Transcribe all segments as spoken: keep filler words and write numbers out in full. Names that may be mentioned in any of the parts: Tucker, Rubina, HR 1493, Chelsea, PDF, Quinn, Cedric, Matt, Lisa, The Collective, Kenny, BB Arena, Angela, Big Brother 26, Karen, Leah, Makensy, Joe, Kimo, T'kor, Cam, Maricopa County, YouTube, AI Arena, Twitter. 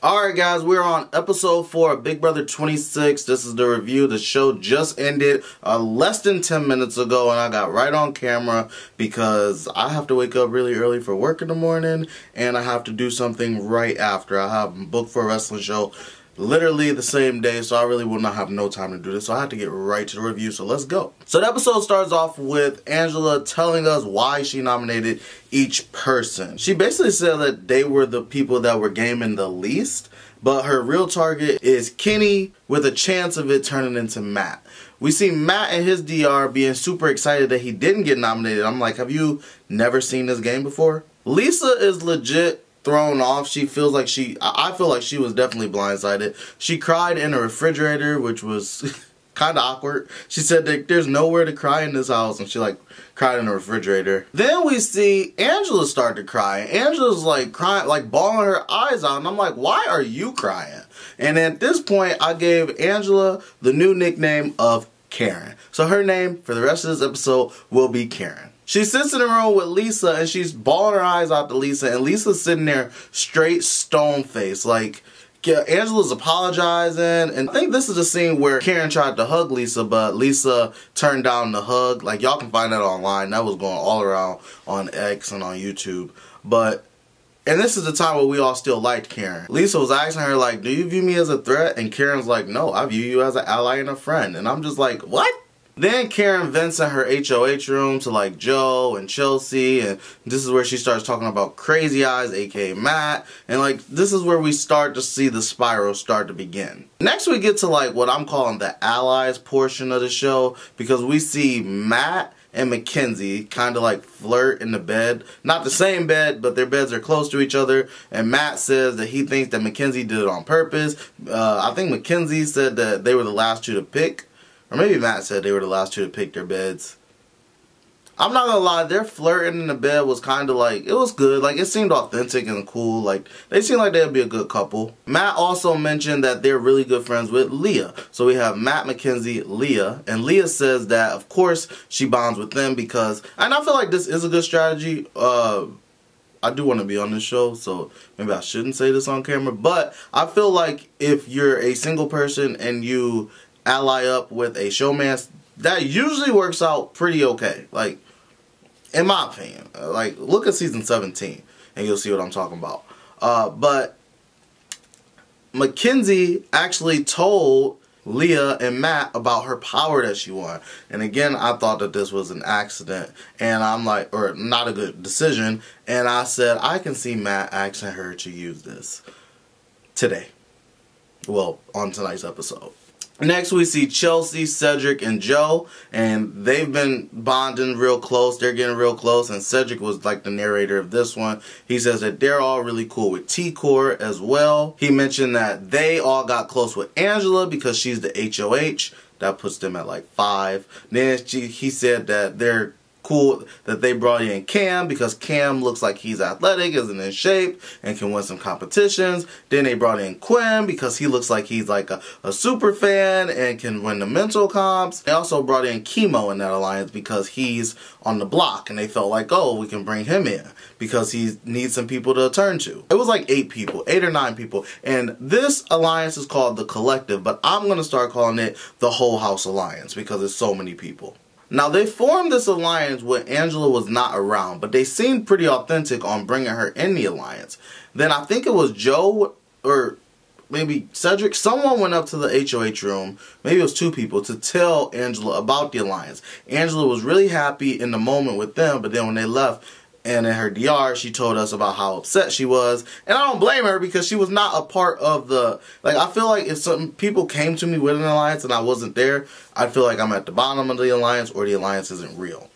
Alright guys, we're on episode four of Big Brother twenty-six. This is the review. The show just ended uh, less than ten minutes ago, and I got right on camera because I have to wake up really early for work in the morning, and I have to do something right after. I have booked for a wrestling show literally the same day, so I really will not have no time to do this, so I have to get right to the review, so let's go. So the episode starts off with Angela telling us why she nominated each person. She basically said that they were the people that were gaming the least, but her real target is Kenny, with a chance of it turning into Matt. We see Matt and his D R being super excited that he didn't get nominated. I'm like, have you never seen this game before? Lisa is legit thrown off. She feels like she, I feel like she was definitely blindsided. She cried in a refrigerator, which was kind of awkward. She said that there's nowhere to cry in this house, and she like cried in a refrigerator. Then we see Angela start to cry. Angela's like crying, like bawling her eyes out, and I'm like, why are you crying? And at this point, I gave Angela the new nickname of Karen. So her name for the rest of this episode will be Karen. She sits in the room with Lisa, and she's bawling her eyes out to Lisa, and Lisa's sitting there straight stone-faced. Like, yeah, Angela's apologizing, and I think this is the scene where Karen tried to hug Lisa, but Lisa turned down the hug. Like, y'all can find that online. That was going all around on X and on YouTube. But, and this is the time where we all still liked Karen. Lisa was asking her, like, do you view me as a threat? And Karen's like, no, I view you as an ally and a friend. And I'm just like, what? Then Karen vents in her H O H room to like Joe and Chelsea, and this is where she starts talking about Crazy Eyes, aka Matt, and like this is where we start to see the spiral start to begin. Next we get to like what I'm calling the allies portion of the show, because we see Matt and Makensy kind of like flirt in the bed. Not the same bed, but their beds are close to each other. And Matt says that he thinks that Makensy did it on purpose. Uh, I think Makensy said that they were the last two to pick. Or maybe Matt said they were the last two to pick their beds. I'm not gonna lie, their flirting in the bed was kind of like, it was good. Like, it seemed authentic and cool. Like, they seemed like they'd be a good couple. Matt also mentioned that they're really good friends with Leah. So we have Matt, Makensy, Leah. And Leah says that, of course, she bonds with them because, and I feel like this is a good strategy. Uh, I do want to be on this show, so maybe I shouldn't say this on camera. But I feel like if you're a single person and you ally up with a showman, that usually works out pretty okay. Like, in my opinion. Like, look at season seventeen and you'll see what I'm talking about. Uh, but Makensy actually told Leah and Matt about her power that she won. And again, I thought that this was an accident. And I'm like, or not a good decision. And I said, I can see Matt asking her to use this today. Well, on tonight's episode. Next we see Chelsea, Cedric, and Joe, and they've been bonding real close. They're getting real close, and Cedric was like the narrator of this one. He says that they're all really cool with T'kor as well. He mentioned that they all got close with Angela because she's the H O H. That puts them at like five. Then she, he said that they're cool that they brought in Cam because Cam looks like he's athletic, isn't in shape, and can win some competitions. Then they brought in Quinn because he looks like he's like a, a super fan and can win the mental comps. They also brought in Kimo in that alliance because he's on the block, and they felt like, oh, we can bring him in because he needs some people to turn to. It was like eight people, eight or nine people, and this alliance is called The Collective, but I'm going to start calling it the Whole House Alliance because it's so many people. Now, they formed this alliance when Angela was not around, but they seemed pretty authentic on bringing her in the alliance. Then I think it was Joe or maybe Cedric. Someone went up to the H O H room, maybe it was two people, to tell Angela about the alliance. Angela was really happy in the moment with them, but then when they left and in her D R, she told us about how upset she was. And I don't blame her because she was not a part of the, like, I feel like if some people came to me with an alliance and I wasn't there, I'd feel like I'm at the bottom of the alliance or the alliance isn't real.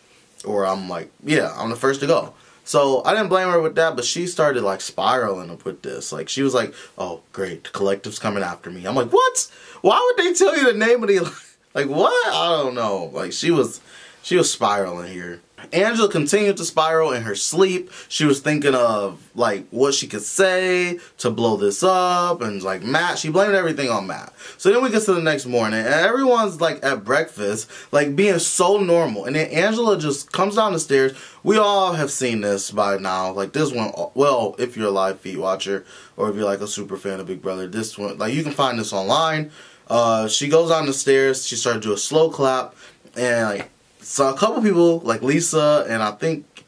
Or I'm like, yeah, I'm the first to go. So I didn't blame her with that, but she started like spiraling up with this. Like, she was like, oh, great, the collective's coming after me. I'm like, what? Why would they tell you the name of the alliance? Like, what? I don't know. Like, she was, she was spiraling here. Angela continued to spiral in her sleep. She was thinking of, like, what she could say to blow this up. And, like, Matt. She blamed everything on Matt. So then we get to the next morning. And everyone's, like, at breakfast, like, being so normal. And then Angela just comes down the stairs. We all have seen this by now. Like, this one, well, if you're a live feed watcher or if you're, like, a super fan of Big Brother, this one, like, you can find this online. Uh, she goes down the stairs. She started to do a slow clap. And, like, so a couple people, like Lisa and I think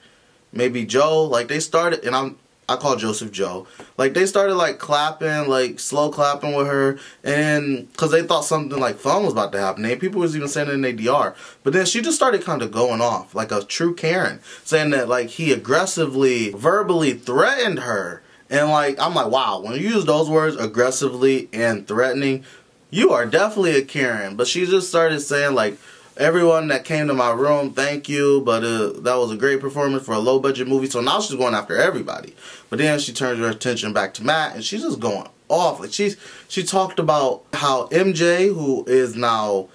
maybe Joe, like they started, and I'm, I call Joseph Joe, like they started like clapping, like slow clapping with her, and because they thought something like fun was about to happen. And people was even saying it in their D R. But then she just started kind of going off, like a true Karen, saying that like he aggressively, verbally threatened her. And like, I'm like, wow, when you use those words, aggressively and threatening, you are definitely a Karen. But she just started saying like, everyone that came to my room, thank you, but uh, that was a great performance for a low-budget movie. So now she's going after everybody. But then she turns her attention back to Matt, and she's just going off. Like she's, she talked about how M J, who is now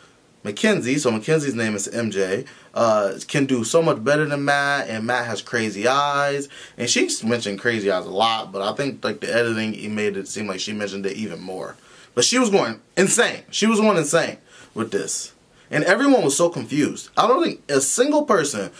Makensy, so Makensy's name is M J, uh, can do so much better than Matt, and Matt has crazy eyes. And she's mentioned crazy eyes a lot, but I think like the editing, it made it seem like she mentioned it even more. But she was going insane. She was going insane with this. And everyone was so confused. I don't think a single person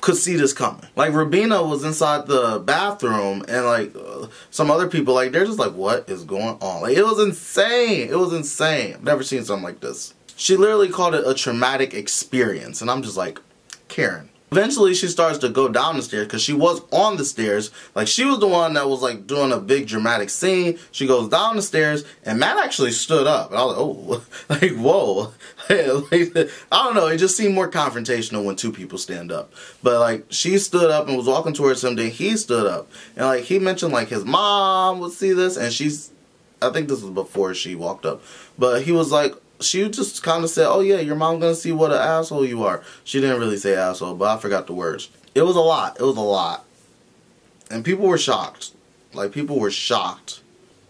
could see this coming. Like, Rubina was inside the bathroom, and, like, uh, some other people, like, they're just like, what is going on? Like, it was insane. It was insane. I've never seen something like this. She literally called it a traumatic experience, and I'm just like, Karen. Eventually, she starts to go down the stairs, because she was on the stairs. Like, she was the one that was, like, doing a big dramatic scene. She goes down the stairs, and Matt actually stood up. And I was like, oh, like, whoa. Like, I don't know. It just seemed more confrontational when two people stand up. But, like, she stood up and was walking towards him, then he stood up. And, like, he mentioned, like, his mom would see this, and she's, I think this was before she walked up. But he was like, she just kind of said, oh yeah, your mom gonna see what an asshole you are. She didn't really say asshole, but I forgot the words. It was a lot. It was a lot. And people were shocked. Like, people were shocked.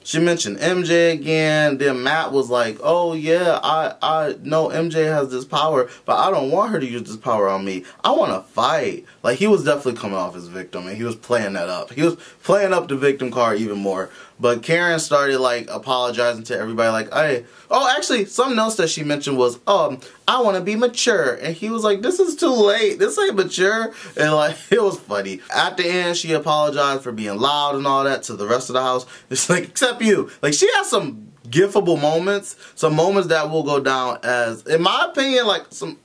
She mentioned M J again. Then Matt was like, oh yeah, I, I know M J has this power, but I don't want her to use this power on me. I want to fight. Like, he was definitely coming off his victim, and he was playing that up. He was playing up the victim card even more. But Karen started, like, apologizing to everybody, like, hey. Oh, actually, something else that she mentioned was, um, I want to be mature. And he was like, this is too late. This ain't mature. And, like, it was funny. At the end, she apologized for being loud and all that to the rest of the house. It's like, except you. Like, she has some gifable moments. Some moments that will go down as, in my opinion, like, some...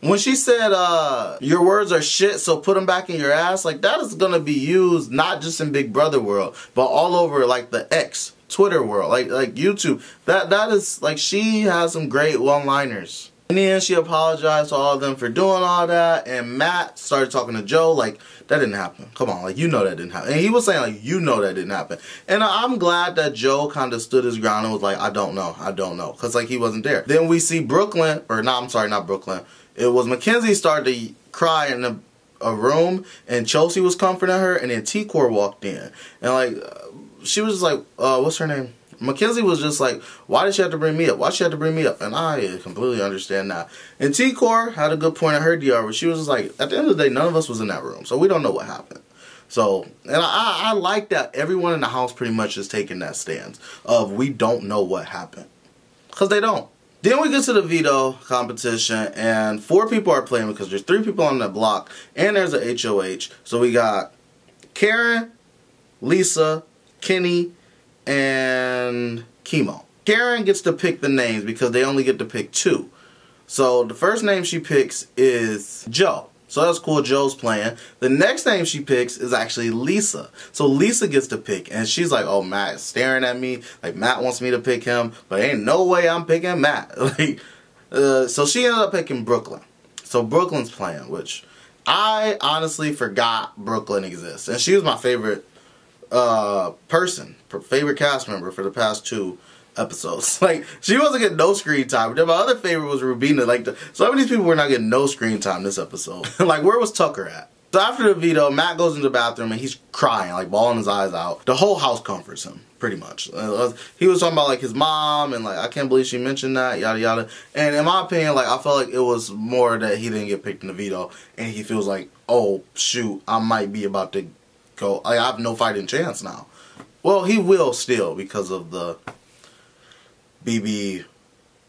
When she said, uh, your words are shit, so put them back in your ass, like, that is gonna be used not just in Big Brother world, but all over, like, the X, Twitter world, like, like YouTube. That, that is, like, she has some great one-liners. In the end, she apologized to all of them for doing all that, and Matt started talking to Joe, like, that didn't happen. Come on, like, you know that didn't happen. And he was saying, like, you know that didn't happen. And I'm glad that Joe kind of stood his ground and was like, I don't know, I don't know, because, like, he wasn't there. Then we see Brooklyn, or no, I'm sorry, not Brooklyn. It was Makensy started to cry in a, a room, and Chelsea was comforting her, and then T'kor walked in. And, like, she was just like, uh, what's her name? Makensy was just like, why did she have to bring me up? Why did she have to bring me up? And I completely understand that. And T'kor had a good point in her D R, where she was just like, at the end of the day, none of us was in that room, so we don't know what happened. So, and I, I like that everyone in the house pretty much is taking that stance of we don't know what happened. Because they don't. Then we get to the veto competition, and four people are playing because there's three people on the block, and there's a H O H. So we got Karen, Lisa, Kenny, and Kimo. Karen gets to pick the names because they only get to pick two. So the first name she picks is Joe. So that's cool, Joe's playing. The next name she picks is actually Lisa. So Lisa gets to pick, and she's like, oh, Matt is staring at me. Like, Matt wants me to pick him, but ain't no way I'm picking Matt. Like, uh, so she ended up picking Brooklyn. So Brooklyn's playing, which I honestly forgot Brooklyn exists. And she was my favorite uh, person, favorite cast member for the past two episodes. Like, she wasn't getting no screen time. Then my other favorite was Rubina. Like, the, so many people were not getting no screen time this episode. Like, where was Tucker at? So after the veto, Matt goes into the bathroom and he's crying, like, bawling his eyes out. The whole house comforts him. pretty much. Uh, he was talking about like his mom and like, I can't believe she mentioned that, yada yada. And in my opinion, like I felt like it was more that he didn't get picked in the veto, and he feels like, oh shoot, I might be about to go. I have no fighting chance now. Well, he will still because of the B B,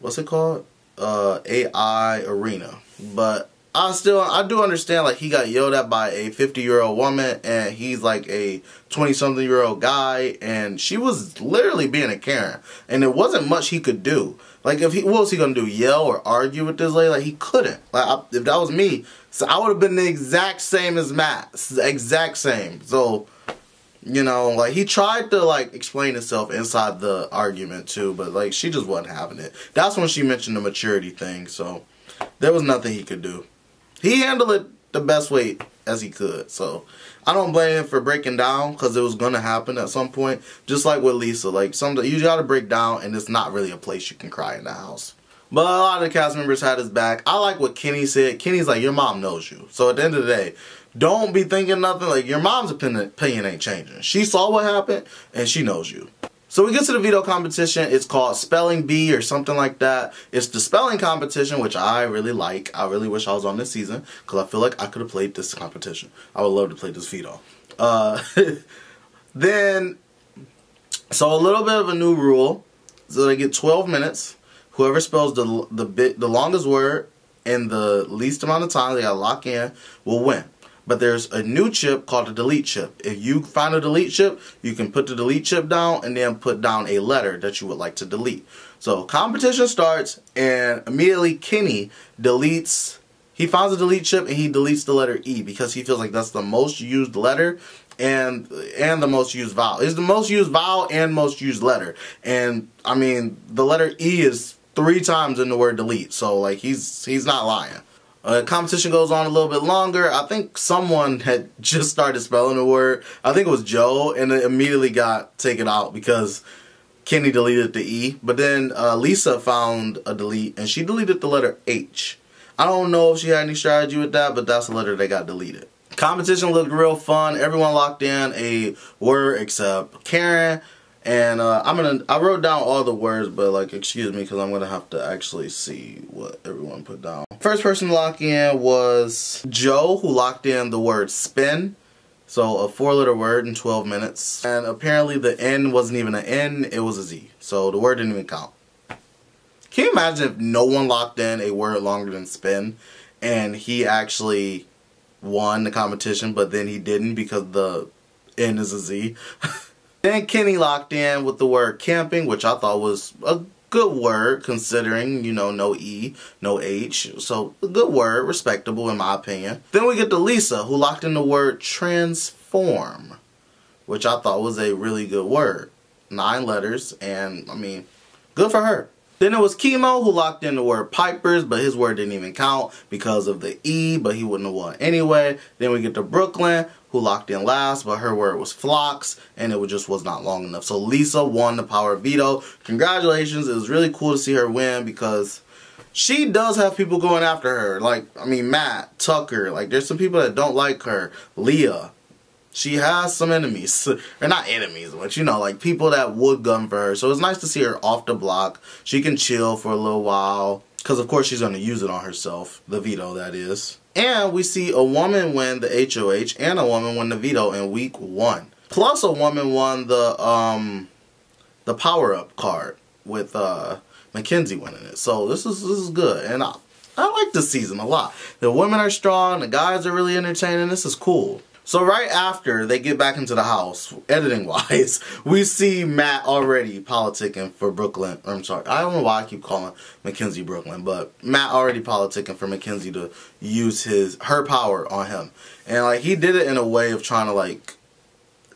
what's it called? Uh, A I Arena. But I still, I do understand, like, he got yelled at by a fifty-year-old woman, and he's, like, a twenty-something-year-old guy, and she was literally being a Karen, and there wasn't much he could do. Like, if he, what was he gonna do, yell or argue with this lady? Like, he couldn't. Like, I, if that was me, so I would have been the exact same as Matt. Exact same. So, you know, like, he tried to, like, explain himself inside the argument, too, but, like, she just wasn't having it. That's when she mentioned the maturity thing, so there was nothing he could do. He handled it the best way as he could. So, I don't blame him for breaking down because it was going to happen at some point. Just like with Lisa. Like, some, you got to break down and it's not really a place you can cry in the house. But a lot of the cast members had his back. I like what Kenny said. Kenny's like, your mom knows you. So, at the end of the day, don't be thinking nothing. Like, your mom's opinion, opinion ain't changing. She saw what happened and she knows you. So we get to the veto competition. It's called Spelling Bee or something like that. It's the spelling competition, which I really like. I really wish I was on this season because I feel like I could have played this competition. I would love to play this veto. Uh, then, so a little bit of a new rule. So they get twelve minutes. Whoever spells the the bit the longest word in the least amount of time they got to lock in will win. But there's a new chip called a delete chip. If you find a delete chip, you can put the delete chip down and then put down a letter that you would like to delete. So competition starts and immediately Kenny deletes, he finds a delete chip and he deletes the letter E because he feels like that's the most used letter and and the most used vowel. It's the most used vowel and most used letter. And I mean, the letter E is three times in the word delete. So like he's he's not lying. Uh, competition goes on a little bit longer. I think someone had just started spelling the word. I think it was Joe, and it immediately got taken out because Kenny deleted the E. But then uh, Lisa found a delete, and she deleted the letter H. I don't know if she had any strategy with that, but that's the letter that got deleted. Competition looked real fun. Everyone locked in a word except Karen. And uh, I'm gonna, I wrote down all the words, but like, excuse me, because I'm gonna have to actually see what everyone put down. First person to lock in was Joe, who locked in the word spin. So a four-letter word in twelve minutes. And apparently the N wasn't even an N, it was a Z. So the word didn't even count. Can you imagine if no one locked in a word longer than spin, and he actually won the competition, but then he didn't because the N is a Z? Then Kenny locked in with the word camping, which I thought was a good word considering, you know, no E, no H. So, a good word, respectable in my opinion. Then we get to Lisa, who locked in the word transform, which I thought was a really good word. Nine letters, and I mean, good for her. Then it was Kimo, who locked in the word pipers, but his word didn't even count because of the E, but he wouldn't have won anyway. Then we get to Brooklyn, who locked in last, but her word was flocks, and it just was not long enough. So Lisa won the power veto. Congratulations. It was really cool to see her win because she does have people going after her. Like, I mean, Matt, Tucker, like there's some people that don't like her. Leah. She has some enemies, or not enemies, but you know, like people that would gun for her. So it's nice to see her off the block. She can chill for a little while, because of course she's going to use it on herself, the veto that is. And we see a woman win the H O H and a woman win the veto in week one. Plus a woman won the um, the power-up card with uh, Makensy winning it. So this is this is good, and I, I like this season a lot. The women are strong, the guys are really entertaining, this is cool. So right after they get back into the house, editing-wise, we see Matt already politicking for Brooklyn. I'm sorry, I don't know why I keep calling Makensy Brooklyn, but Matt already politicking for Makensy to use his her power on him. And like he did it in a way of trying to like,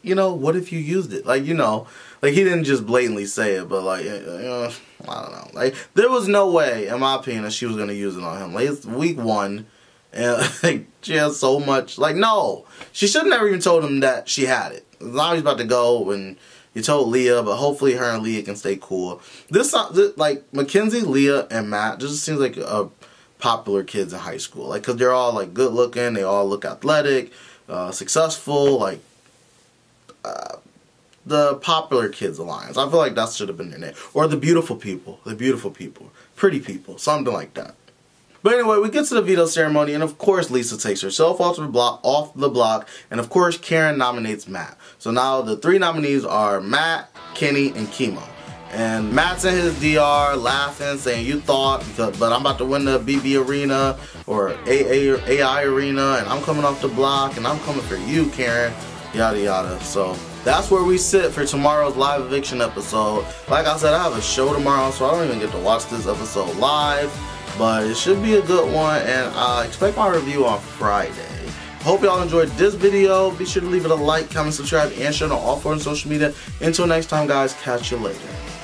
you know, what if you used it? Like, you know, like he didn't just blatantly say it, but like, you know, I don't know. Like there was no way, in my opinion, that she was going to use it on him. Like it's week one. And like, she has so much, like no, she should have never even told him that she had it. Now he's about to go and you told Leah, but hopefully her and Leah can stay cool. This, this like Makensy, Leah, and Matt just seems like uh, popular kids in high school. Like cause they're all like good looking, they all look athletic, uh, successful, like uh, the Popular Kids Alliance. I feel like that should have been their name. Or the Beautiful People. The Beautiful People. Pretty People. Something like that. But anyway, we get to the veto ceremony, and of course Lisa takes herself off the block, off the block, and of course Karen nominates Matt. So now the three nominees are Matt, Kenny, and Kimo. And Matt's in his D R laughing, saying, you thought, but I'm about to win the B B Arena or A I Arena, and I'm coming off the block, and I'm coming for you, Karen, yada yada. So that's where we sit for tomorrow's live eviction episode. Like I said, I have a show tomorrow, so I don't even get to watch this episode live. But it should be a good one, and uh, expect my review on Friday. Hope y'all enjoyed this video. Be sure to leave it a like, comment, subscribe, and share on all forms of social media. Until next time, guys, catch you later.